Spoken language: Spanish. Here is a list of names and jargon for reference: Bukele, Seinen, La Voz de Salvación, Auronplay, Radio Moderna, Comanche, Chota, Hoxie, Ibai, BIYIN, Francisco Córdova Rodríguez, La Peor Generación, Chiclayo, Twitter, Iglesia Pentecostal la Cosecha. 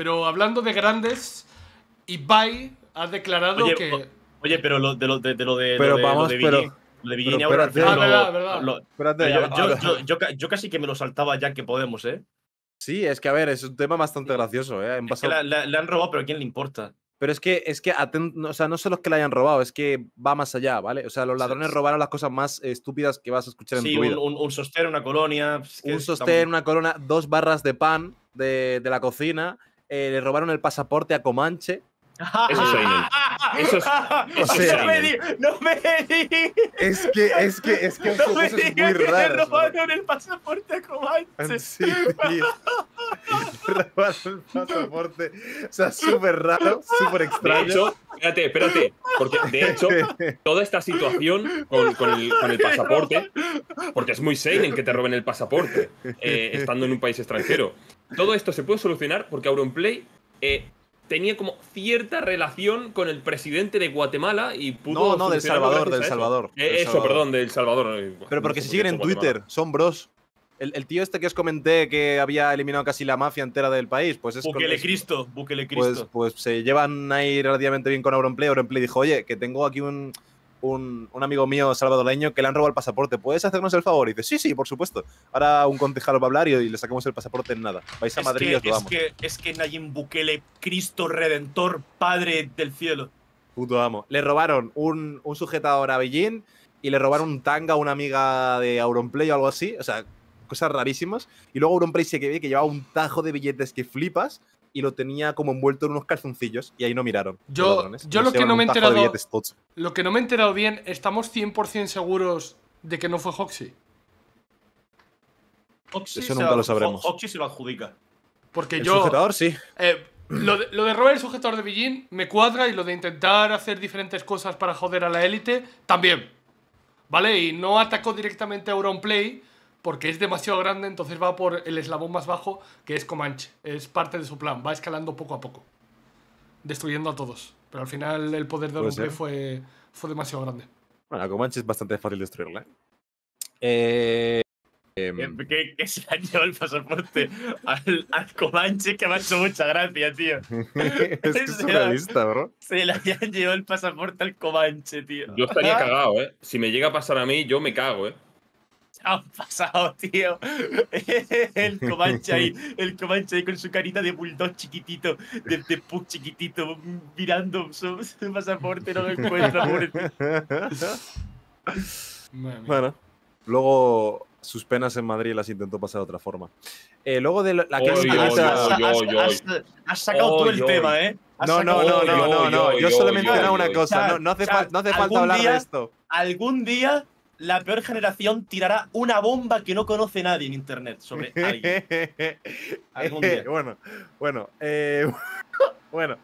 Pero hablando de grandes, Ibai ha declarado que... Oye, pero lo de BIYIN ahora... Yo casi que me lo saltaba ya que podemos, ¿eh? Sí, es que a ver, es un tema bastante gracioso, ¿eh? Le han robado, pero ¿a quién le importa? Pero es que o sea, no solo es que la hayan robado, es que va más allá, ¿vale? O sea, los ladrones robaron las cosas más estúpidas que vas a escuchar en tu vida. Sí, un sostén, una colonia... Es que un sostén, una colonia, 2 barras de pan de la cocina, le robaron el pasaporte a Comanche... Eso es Einel. Eso es, no me digas. Es que no me digas que le robaron el pasaporte a Comanche. Sí, tío. Robaron el pasaporte. O sea, súper raro, súper extraño. De hecho, espérate. Porque, de hecho, toda esta situación con el pasaporte, porque es muy Seinen que te roben el pasaporte estando en un país extranjero. Todo esto se puede solucionar porque Auronplay... tenía como cierta relación con el presidente de Guatemala y pudo... No, del Salvador. Pero porque se siguen en Twitter, son bros. El tío este que os comenté que había eliminado casi la mafia entera del país, pues es... Bukele Cristo. Pues se llevan ahí relativamente bien con Auronplay. Auronplay dijo, oye, que tengo aquí un amigo mío salvadoreño que le han robado el pasaporte, ¿puedes hacernos el favor? Y dice, sí, sí, por supuesto. Ahora un concejal va a hablar y le sacamos el pasaporte en nada. Vais a Madrid y os lo damos. Es que Nayib Bukele, Cristo Redentor, Padre del Cielo. Puto amo. Le robaron un sujetador a BIYIN y le robaron un tanga a una amiga de Auronplay o algo así. O sea, cosas rarísimas. Y luego Auronplay se ve que llevaba un tajo de billetes que flipas y lo tenía como envuelto en unos calzoncillos y ahí no miraron. Yo lo que no me he enterado... Lo que no me he enterado bien, ¿estamos 100% seguros de que no fue Hoxie? Eso nunca lo sabremos. Hoxie se lo adjudica. Porque el sujetador, sí. Lo de robar el sujetador de BIYIN me cuadra y lo de intentar hacer diferentes cosas para joder a la élite también. ¿Vale? Y no atacó directamente a Auronplay porque es demasiado grande, entonces va por el eslabón más bajo, que es Comanche. Es parte de su plan, va escalando poco a poco, destruyendo a todos. Pero al final el poder de Auronplay fue demasiado grande. Bueno, a Comanche es bastante fácil destruirla, ¿eh? Que se han llevado el pasaporte al Comanche, que me ha hecho mucha gracia, tío. Es surrealista, bro. Se le han llevado el pasaporte al Comanche, tío. Yo estaría cagado, ¿eh? Si me llega a pasar a mí, yo me cago, ¿eh? Han pasado, tío. El Comanche ahí con su carita de bulldog chiquitito, de pug chiquitito, mirando su pasaporte, no lo encuentra. Bueno, luego sus penas en Madrid las intentó pasar de otra forma. Luego de la que has sacado tú el tema, ¿eh? No. Yo solo mencionaba una cosa. No hace falta hablar de esto. Algún día... La Peor Generación tirará una bomba que no conoce nadie en internet sobre alguien. Algún día. Bueno.